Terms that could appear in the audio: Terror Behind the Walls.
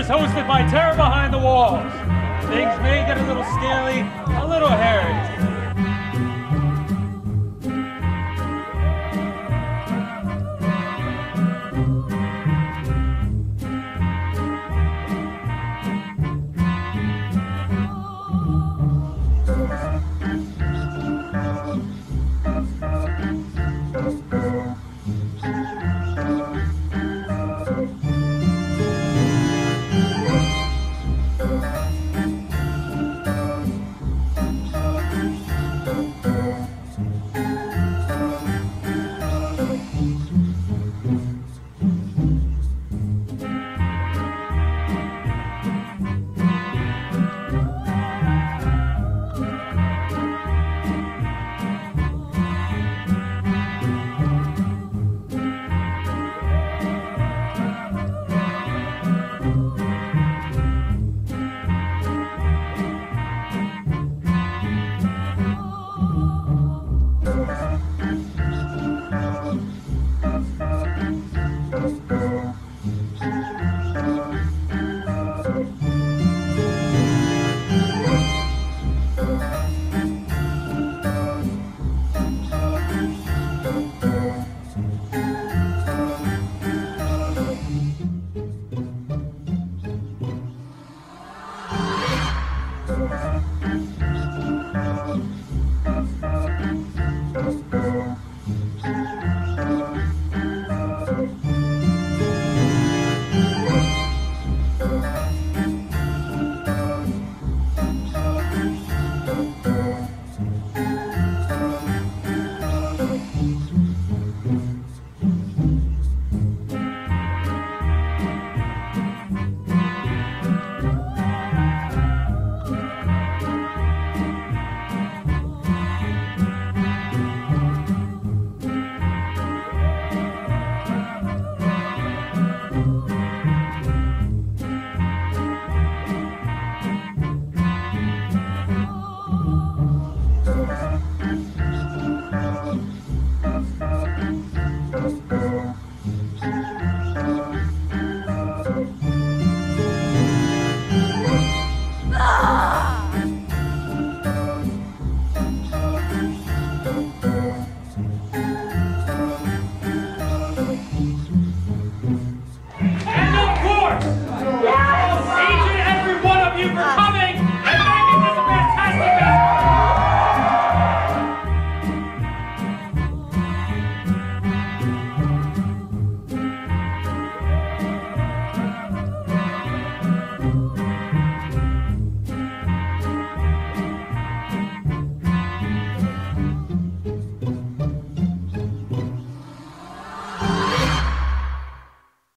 is hosted by Terror Behind the Walls. Things may get a little scaly, a little hairy.